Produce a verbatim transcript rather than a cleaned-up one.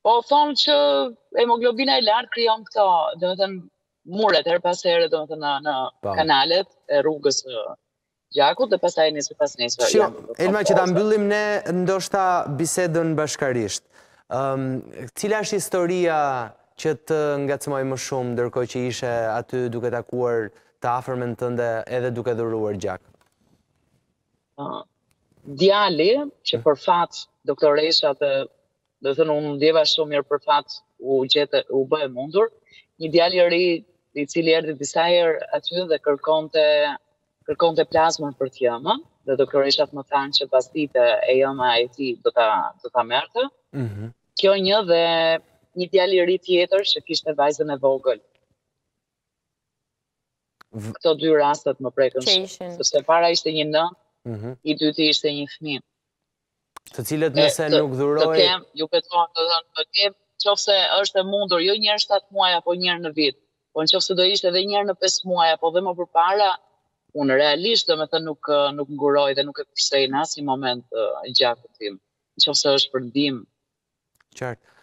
Po thon që hemoglobina e lartë krijon këto, domethënë muret her pas here domethënë në kanalet e rrugës së gjakut dhe pastaj nesër pas nesër. Elma që ta mbyllim ne ndoshta bisedën bashkarisht. Ëm cila është historia që të ngacmoi më shumë ndërkohë që ishe aty duke takuar të afërmën tënde edhe duke dhuruar gjak? Djali që për fat doktoresha të do të thonë unë ndjeva shumë mirë për fat u gjete u bë e mundur, një djalë i ri i cili erdhi disa herë aty dhe kërkonte kërkonte plazmën për të jëmën, dhe doktoreshat më thanë që pas dite e jëma e tij do ta do ta merrte. Mhm. Kjo një dhe një djalë i ri tjetër që kishte vajzën e vogël. Këto dy rastet më prekën shumë, sepse para ishte një nënë, mhm, i dyti ishte një fëmijë. Të cilët nëse nuk dhuroj... Të kem, ju betohem të dhënë, të kem, qofse është e mundur, jo njerë shtatë muaj, apo njerë në vit, po në qofse do ishte edhe njerë në pesë muaj, apo dhe më përpara, unë realisht, dhe me të nuk, nuk nguroj dhe nuk e kursej në asnjë moment uh, gjakut tim, në qofse është për ndim. Qartë.